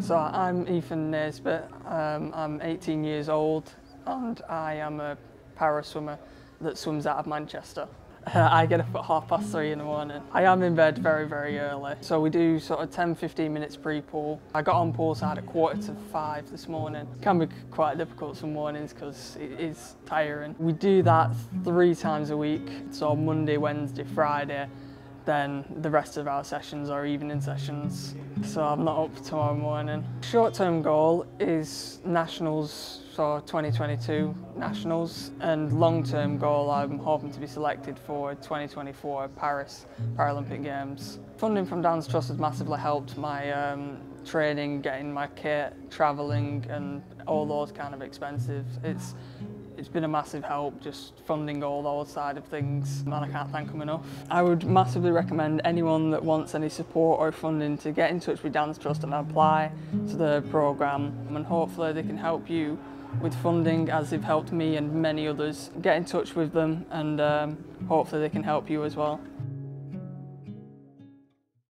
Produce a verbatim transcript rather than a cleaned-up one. So I'm Ethan Naisbitt, um, I'm eighteen years old and I am a para swimmer that swims out of Manchester. I get up at half past three in the morning. I am in bed very, very early. So we do sort of ten, fifteen minutes pre-pool. I got on poolside at quarter to five this morning. It can be quite difficult some mornings because it is tiring. We do that three times a week. So Monday, Wednesday, Friday. Then the rest of our sessions are evening sessions. So I'm not up tomorrow morning. Short-term goal is nationals for twenty twenty-two nationals, and long-term goal I'm hoping to be selected for twenty twenty-four Paris Paralympic Games. Funding from Dan's Trust has massively helped my um, training, getting my kit, travelling and all those kind of expenses. It's It's been a massive help, just funding all those side of things, and I can't thank them enough. I would massively recommend anyone that wants any support or funding to get in touch with Dan's Trust and apply to the programme, and hopefully they can help you with funding as they've helped me and many others. Get in touch with them and um, hopefully they can help you as well.